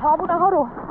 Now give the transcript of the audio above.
How about a hurdle?